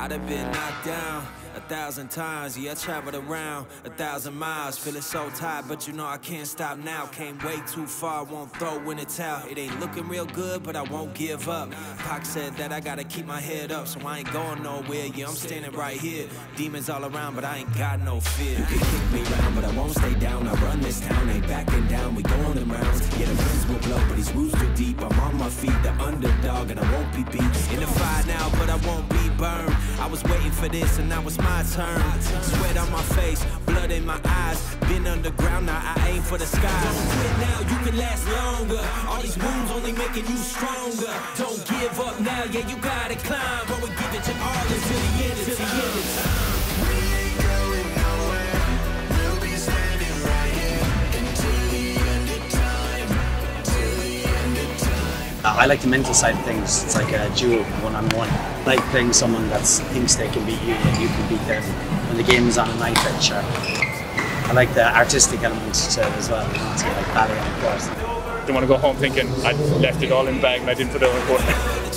I'd have been knocked down 1,000 times, yeah, I traveled around 1,000 miles, feeling so tired, but you know I can't stop now, came way too far, won't throw in the towel, it ain't looking real good, but I won't give up, Pac said that I gotta keep my head up, so I ain't going nowhere, yeah, I'm standing right here, demons all around, but I ain't got no fear. You can kick me round, but I won't stay down, I run this town, ain't backing down, we going them rounds, yeah, the winds will blow, but these roots too deep, I'm on my feet, the underdog, and I won't be beat, in the fire now, but I won't be burned, I was waiting for this and now it's my turn. Sweat on my face, blood in my eyes. Been underground, now I aim for the sky. Don't quit now, you can last longer. All these wounds only making you stronger. Don't give up now, yeah, you gotta climb. But we give it to all until the end, until the end of time. We ain't going nowhere. We'll be standing right here until the end of time. Until the end of time. I like the mental side of things. It's like a duel, one-on-one. Like playing someone that thinks they can beat you and you can beat them when the game is on a knife edge. I like the artistic element to it as well, to like ballet and of course. I didn't want to go home thinking I left it all in the bag and I didn't put it on the court.